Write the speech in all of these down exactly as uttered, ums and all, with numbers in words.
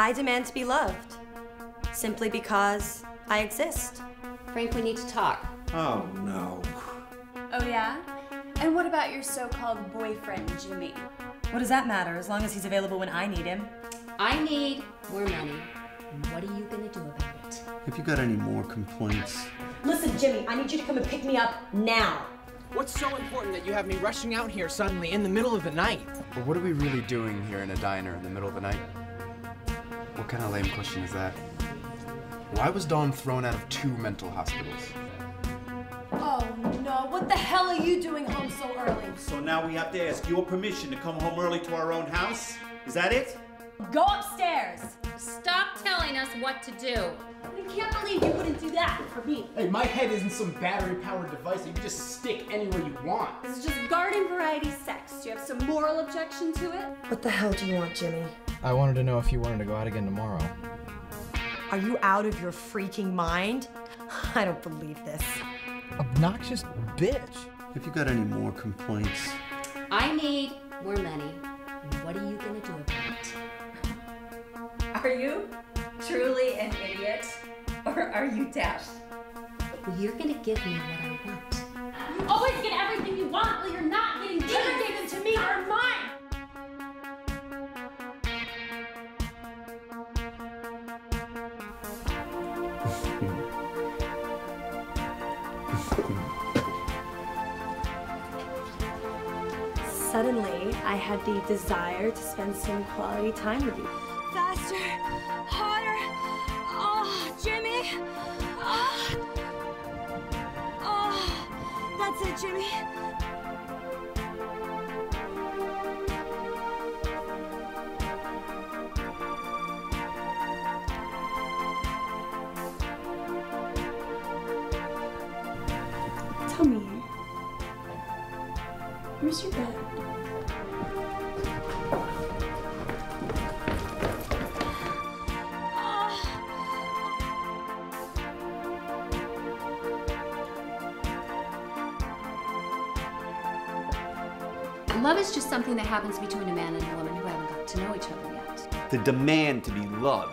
I demand to be loved, simply because I exist. Frank, we need to talk. Oh, no. Oh, yeah? And what about your so-called boyfriend, Jimmy? What does that matter, as long as he's available when I need him? I need more money. And what are you gonna do about it? Have you got any more complaints? Listen, Jimmy, I need you to come and pick me up now. What's so important that you have me rushing out here suddenly in the middle of the night? But what are we really doing here in a diner in the middle of the night? What kind of lame question is that? Why was Dawn thrown out of two mental hospitals? Oh no, what the hell are you doing home so early? So now we have to ask your permission to come home early to our own house? Is that it? Go upstairs! Stop telling us what to do. I can't believe you wouldn't do that for me. Hey, my head isn't some battery-powered device that you just stick anywhere you want. This is just garden variety sex. Do you have some moral objection to it? What the hell do you want, Jimmy? I wanted to know if you wanted to go out again tomorrow. Are you out of your freaking mind? I don't believe this. Obnoxious bitch. Have you got any more complaints? I need more money. What are you gonna do about it? Are you truly an idiot? Or are you deaf? Well, you're gonna give me what I want. You always get everything you want, but you're not getting given. You gave them to me or mine! Suddenly, I had the desire to spend some quality time with you. Faster, harder. Oh, Jimmy. Oh, oh. That's it, Jimmy. Tell me, where's your bed? Love is just something that happens between a man and a woman who haven't got to know each other yet. The demand to be loved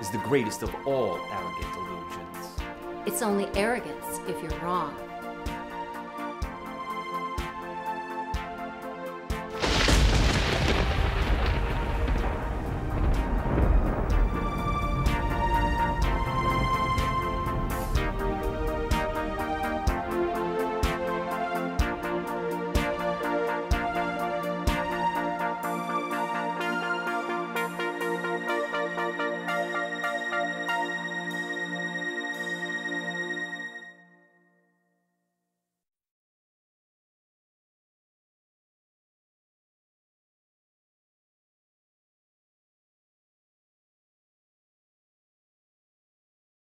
is the greatest of all arrogant illusions. It's only arrogance if you're wrong.